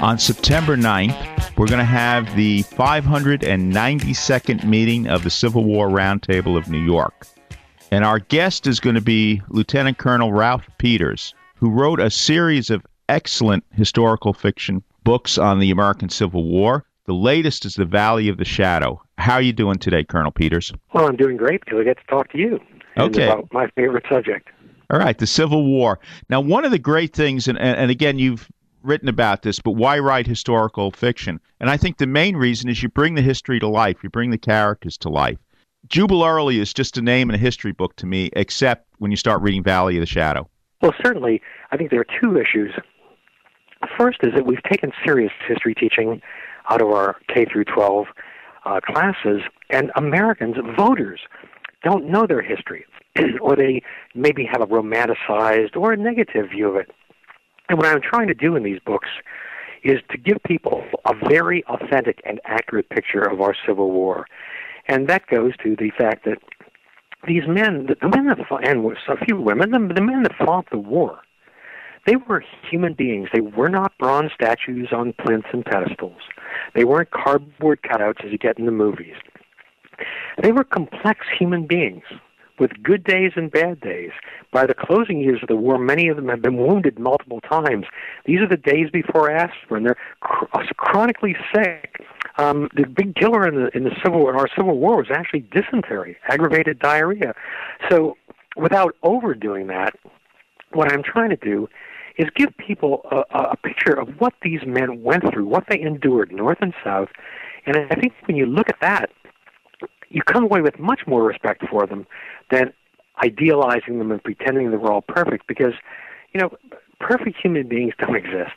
On September 9th, we're going to have the 592nd meeting of the Civil War Roundtable of New York. And our guest is going to be Lieutenant Colonel Ralph Peters, who wrote a series of excellent historical fiction books on the American Civil War. The latest is The Valley of the Shadow. How are you doing today, Colonel Peters? Well, I'm doing great because I get to talk to you. Okay. About my favorite subject. All right, the Civil War. Now, one of the great things, and again, you've written about this, but why write historical fiction? And I think the main reason is you bring the history to life. You bring the characters to life. Jubal Early is just a name in a history book to me, except when you start reading Valley of the Shadow. Well, certainly, I think there are two issues. First is that we've taken serious history teaching out of our K through 12 classes, and Americans, voters, don't know their history, or they maybe have a romanticized or a negative view of it. And what I'm trying to do in these books is to give people a very authentic and accurate picture of our Civil War. And that goes to the fact that these men, the men that fought, and a few women, the men that fought the war, they were human beings. They were not bronze statues on plinths and pedestals. They weren't cardboard cutouts as you get in the movies. They were complex human beings with good days and bad days. By the closing years of the war, many of them have been wounded multiple times. These are the days before aspirin. They're chronically sick. The big killer in the Civil War, in our Civil War, was actually dysentery, aggravated diarrhea. So without overdoing that, what I'm trying to do is give people a picture of what these men went through, what they endured, north and south. And I think when you look at that, you come away with much more respect for them than idealizing them and pretending they were all perfect, because, you know, perfect human beings don't exist.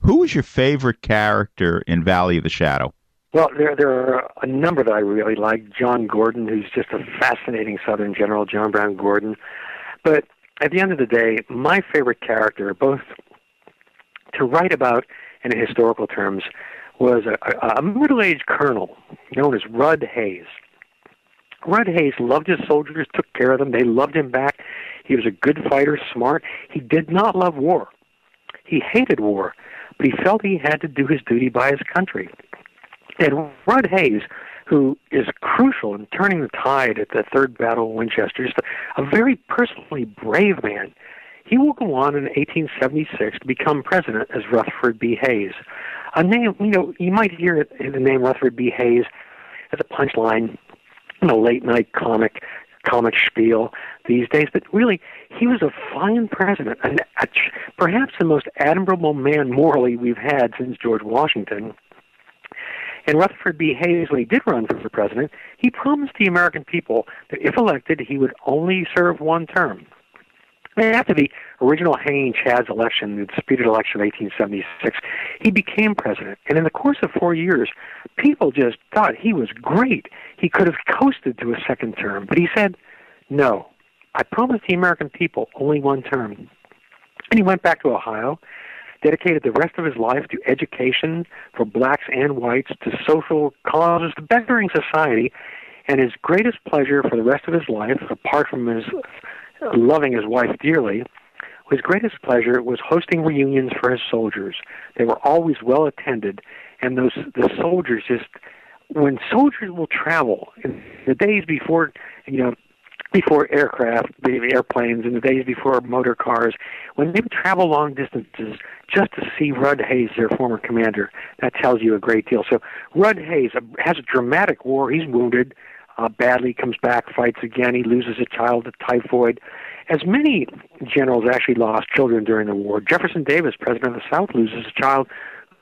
Who is your favorite character in Valley of the Shadow? Well, there are a number that I really like. John Gordon, who's just a fascinating Southern general, John Brown Gordon. But at the end of the day, my favorite character, both to write about and in historical terms, was a middle-aged colonel known as Rud Hayes. Rud Hayes loved his soldiers, took care of them. They loved him back. He was a good fighter, smart. He did not love war. He hated war, but he felt he had to do his duty by his country. And Rud Hayes, who is crucial in turning the tide at the Third Battle of Winchester, just a very personally brave man, he will go on in 1876 to become president as Rutherford B. Hayes. A name, you know, you might hear the name Rutherford B. Hayes as a punchline in a late-night comic spiel these days, but really, he was a fine president, and perhaps the most admirable man morally we've had since George Washington. And Rutherford B. Hayes, when he did run for president, he promised the American people that if elected, he would only serve one term. And after the original Hanging Chads election, the disputed election of 1876, he became president. And in the course of 4 years, people just thought he was great. He could have coasted to a second term. But he said, no, I promised the American people only one term. And he went back to Ohio, dedicated the rest of his life to education for blacks and whites, to social causes, to bettering society. And his greatest pleasure for the rest of his life, apart from his loving his wife dearly, his greatest pleasure was hosting reunions for his soldiers. They were always well attended, and the soldiers just, when soldiers will travel, in the days before, you know, before aircraft, the airplanes, and the days before motor cars, when they would travel long distances just to see Rud Hayes, their former commander, that tells you a great deal. So Rud Hayes has a dramatic war. He's wounded badly, comes back, fights again. He loses a child to typhoid. As many generals actually lost children during the war. Jefferson Davis, president of the South, loses a child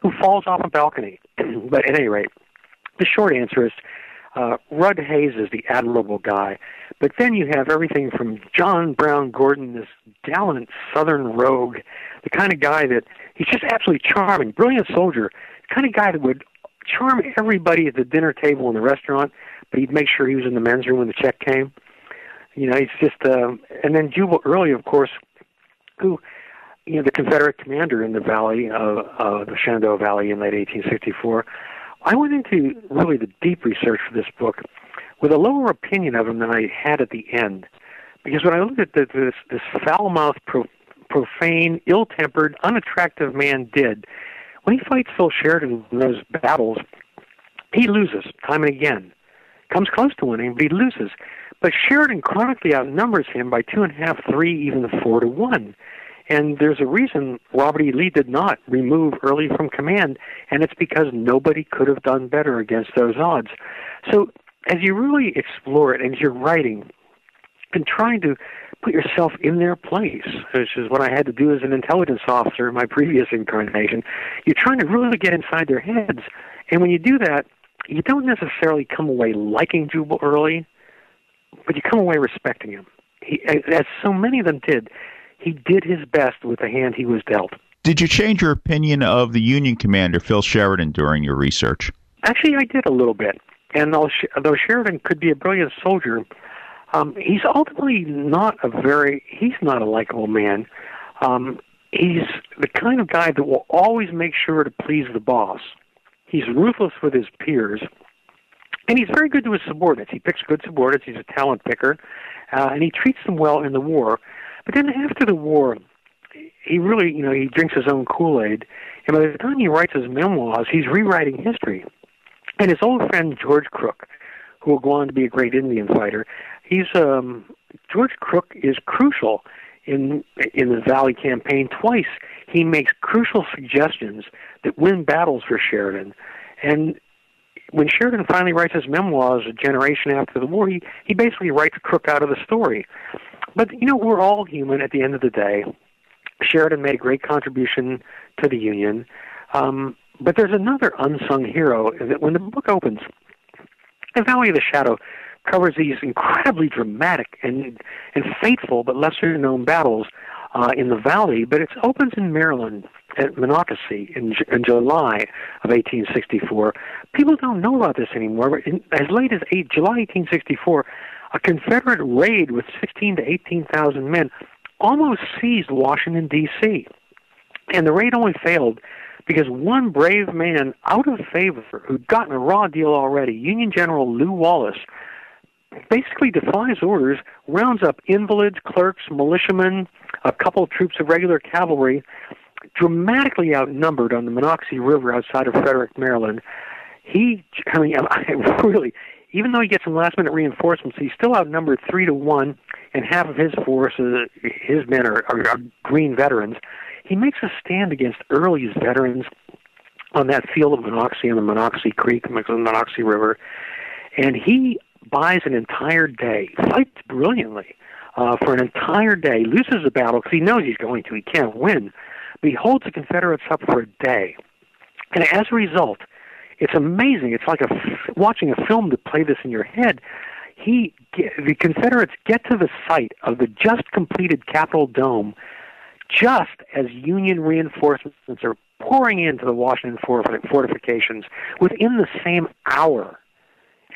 who falls off a balcony. But at any rate, the short answer is Rud Hayes is the admirable guy. But then you have everything from John Brown Gordon, this gallant Southern rogue, the kind of guy that he's just absolutely charming, brilliant soldier, the kind of guy that would charm everybody at the dinner table in the restaurant, but he'd make sure he was in the men's room when the check came. You know, he's just, and then Jubal Early, of course, who, you know, the Confederate commander in the valley, the Shenandoah Valley in late 1864. I went into really the deep research for this book with a lower opinion of him than I had at the end, because when I looked at this foul-mouthed, profane, ill-tempered, unattractive man did, When he fights Phil Sheridan in those battles, he loses time and again. Comes close to winning, but he loses. But Sheridan chronically outnumbers him by 2.5, 3, even 4 to 1. And there's a reason Robert E. Lee did not remove Early from command, and it's because nobody could have done better against those odds. So as you really explore it, and as you're writing and trying to put yourself in their place, which is what I had to do as an intelligence officer in my previous incarnation, you're trying to really get inside their heads. And when you do that, you don't necessarily come away liking Jubal Early, but you come away respecting him. He, as so many of them did, he did his best with the hand he was dealt. Did you change your opinion of the Union commander, Phil Sheridan, during your research? Actually, I did a little bit. And though Sheridan could be a brilliant soldier, he's ultimately not a likable man. He's the kind of guy that will always make sure to please the boss. He's ruthless with his peers, and he's very good to his subordinates. He picks good subordinates. He's a talent picker, and he treats them well in the war. But then after the war, he really, he drinks his own Kool-Aid, and by the time he writes his memoirs, he's rewriting history. And his old friend George Crook, who will go on to be a great Indian fighter, George Crook is crucial in the Valley campaign. Twice he makes crucial suggestions that win battles for Sheridan. And when Sheridan finally writes his memoirs a generation after the war, he basically writes Crook out of the story. But, we're all human at the end of the day. Sheridan made a great contribution to the Union. But there's another unsung hero that when the book opens, The Valley of the Shadow covers these incredibly dramatic and fateful but lesser-known battles in the Valley, but it opens in Maryland at Monocacy in July of 1864. People don't know about this anymore, but as late as July 1864, a Confederate raid with 16,000 to 18,000 men almost seized Washington, D.C., and the raid only failed because one brave man out of favor who'd gotten a raw deal already, Union General Lew Wallace, basically defies orders, rounds up invalids, clerks, militiamen, a couple of troops of regular cavalry, dramatically outnumbered on the Monocacy River outside of Frederick, Maryland. Even though he gets some last-minute reinforcements, he's still outnumbered 3 to 1, and half of his force, his men, are green veterans. He makes a stand against Early's veterans on that field of Monocacy on the Monocacy Creek, the Monocacy River, and he buys an entire day, fights brilliantly for an entire day, loses the battle because he knows he's going to, he can't win, but he holds the Confederates up for a day. And as a result, it's amazing. It's like watching a film to play this in your head. The Confederates get to the site of the just-completed Capitol Dome just as Union reinforcements are pouring into the Washington fortifications within the same hour.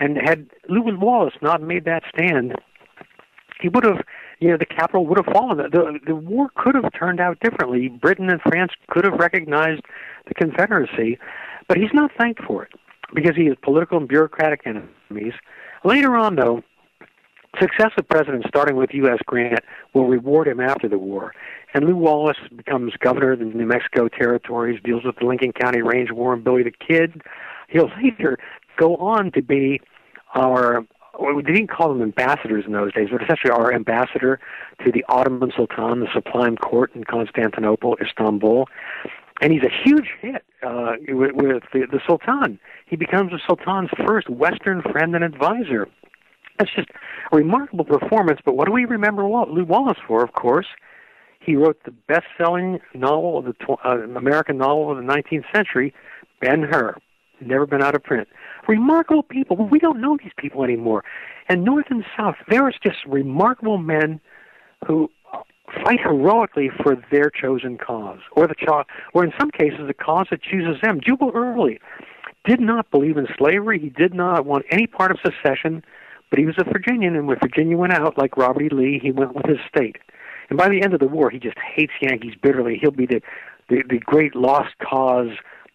And had Lew Wallace not made that stand, he would have, the Capitol would have fallen. The war could have turned out differently. Britain and France could have recognized the Confederacy, but he's not thanked for it because he has political and bureaucratic enemies. Later on, though, successive presidents, starting with U.S. Grant, will reward him after the war. And Lew Wallace becomes governor of the New Mexico territories, deals with the Lincoln County Range War and Billy the Kid. He'll later go on to be we didn't call them ambassadors in those days, but essentially our ambassador to the Ottoman Sultan, the Sublime Court in Constantinople, Istanbul. And he's a huge hit with the Sultan. He becomes the Sultan's first Western friend and advisor. That's just a remarkable performance, but what do we remember Lew Wallace for, of course? He wrote the best-selling novel, American novel of the 19th century, Ben-Hur. Never been out of print. Remarkable people. We don't know these people anymore. And North and South, there is just remarkable men who fight heroically for their chosen cause, or in some cases, the cause that chooses them. Jubal Early did not believe in slavery. He did not want any part of secession, but he was a Virginian, and when Virginia went out, like Robert E. Lee, he went with his state. And by the end of the war, he just hates Yankees bitterly. He'll be the great lost cause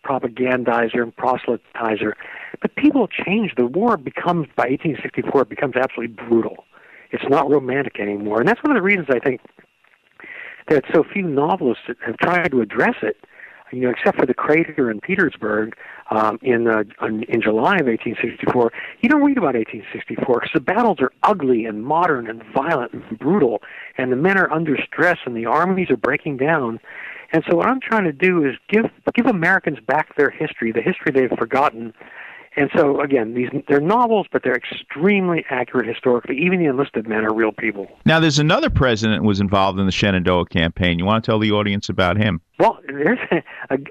propagandizer and proselytizer. But people change. The war becomes, by 1864, it becomes absolutely brutal. It's not romantic anymore. And that's one of the reasons I think that so few novelists have tried to address it. you know, except for the crater in Petersburg in July of 1864, you don't read about 1864 because the battles are ugly and modern and violent and brutal, and the men are under stress and the armies are breaking down. And so what I'm trying to do is give Americans back their history, the history they've forgotten. And so, again, they're novels, but they're extremely accurate historically. Even the enlisted men are real people. Now, there's another president who was involved in the Shenandoah campaign. You want to tell the audience about him? Well, there's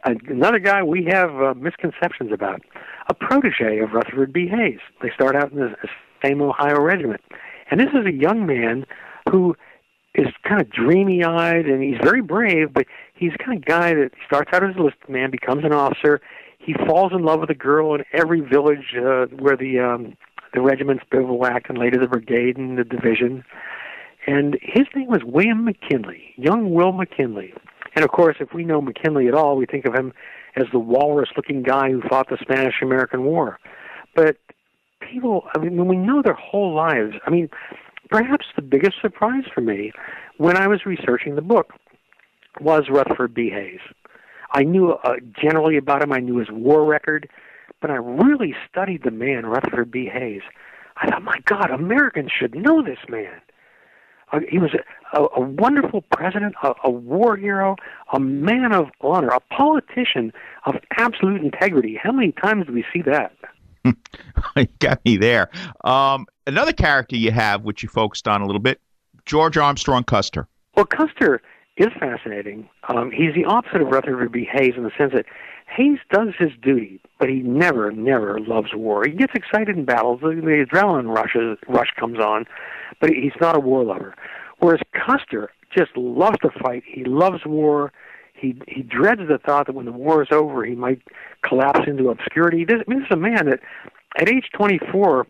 another guy we have misconceptions about, a protege of Rutherford B. Hayes. They start out in the same Ohio regiment. And this is a young man who is kind of dreamy-eyed, and he's very brave, but he's the kind of guy that starts out as a listed man, becomes an officer. He falls in love with a girl in every village where the regiments bivouac, and later the brigade and the division. And his name was William McKinley, young Will McKinley. And, of course, if we know McKinley at all, we think of him as the walrus-looking guy who fought the Spanish-American War. But people, I mean, when we know their whole lives, I mean, perhaps the biggest surprise for me when I was researching the book was Rutherford B. Hayes. I knew generally about him. I knew his war record. But I really studied the man, Rutherford B. Hayes. I thought, my God, Americans should know this man. He was a wonderful president, a war hero, a man of honor, a politician of absolute integrity. How many times do we see that? You got me there. Another character you have, which you focused on a little bit, George Armstrong Custer. Well, Custer is fascinating. He's the opposite of Rutherford B. Hayes in the sense that Hayes does his duty, but he never loves war. He gets excited in battles. The adrenaline rush comes on, but he's not a war lover. Whereas Custer just loves to fight. He loves war. He dreads the thought that when the war is over, he might collapse into obscurity. This is a man that at age 24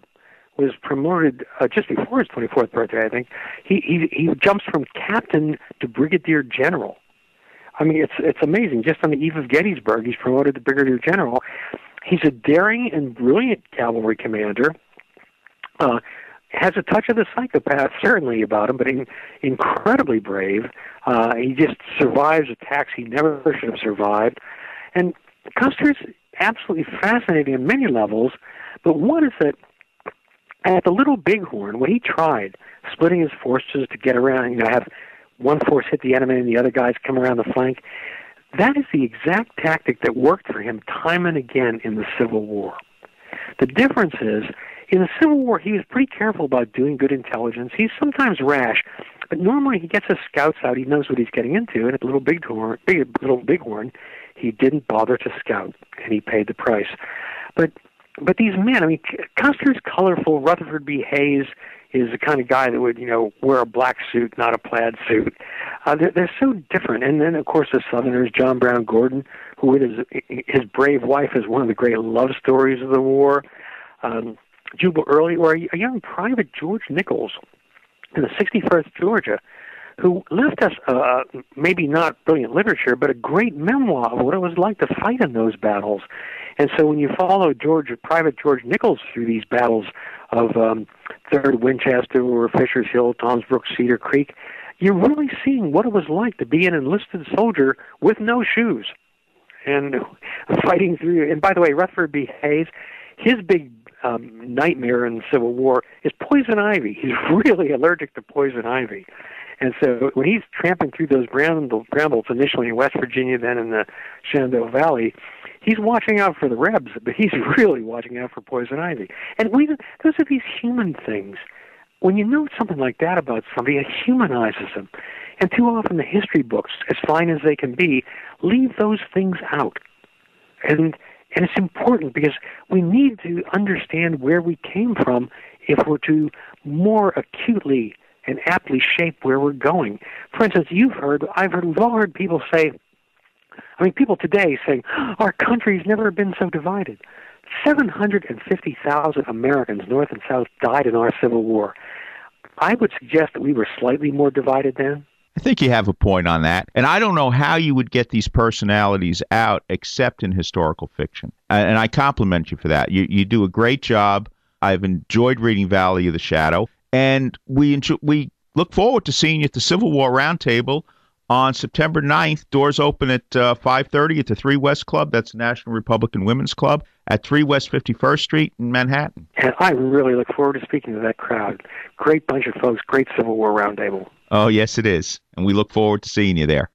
was promoted just before his 24th birthday, I think. He jumps from captain to brigadier general. I mean, it's amazing. Just on the eve of Gettysburg, he's promoted to brigadier general. He's a daring and brilliant cavalry commander. Has a touch of the psychopath, certainly, about him, but incredibly brave. He just survives attacks he never should have survived. And Custer's absolutely fascinating on many levels, but one is that at the Little Bighorn, when he tried splitting his forces to get around, you know, have one force hit the enemy and the other guys come around the flank, that is the exact tactic that worked for him time and again in the Civil War. The difference is, in the Civil War, he was pretty careful about doing good intelligence. He's sometimes rash, but normally he gets his scouts out. He knows what he's getting into, and at Little Bighorn, he didn't bother to scout, and he paid the price. But these men, I mean, Custer's colorful. Rutherford B. Hayes is the kind of guy that would, you know, wear a black suit, not a plaid suit. They're so different. And then, of course, the Southerners, John Brown Gordon, who with his brave wife is one of the great love stories of the war. Jubal Early, or a young private George Nichols in the 61st Georgia, who left us maybe not brilliant literature, but a great memoir of what it was like to fight in those battles. And so when you follow Private George Nichols through these battles of 3rd Winchester or Fisher's Hill, Tomsbrook, Cedar Creek, you're really seeing what it was like to be an enlisted soldier with no shoes and fighting through. And by the way, Rutherford B. Hayes, his big nightmare in the Civil War is poison ivy. He's really allergic to poison ivy. And so when he's tramping through those brambles initially in West Virginia, then in the Shenandoah Valley, he's watching out for the rebs, but he's really watching out for poison ivy. And those are these human things. When you know something like that about somebody, it humanizes them. And too often the history books, as fine as they can be, leave those things out. And it's important because we need to understand where we came from if we're to more acutely and aptly shape where we're going. For instance, we've all heard people say, I mean, people today saying, our country's never been so divided. 750,000 Americans, North and South, died in our Civil War. I would suggest that we were slightly more divided then. I think you have a point on that. And I don't know how you would get these personalities out except in historical fiction. And I compliment you for that. You do a great job. I've enjoyed reading Valley of the Shadow. And we look forward to seeing you at the Civil War Roundtable On September 9th, doors open at 5:30 at the 3 West Club. That's the National Republican Women's Club at 3 West 51st Street in Manhattan. And I really look forward to speaking to that crowd. Great bunch of folks, great Civil War Roundtable. Oh, yes, it is. And we look forward to seeing you there.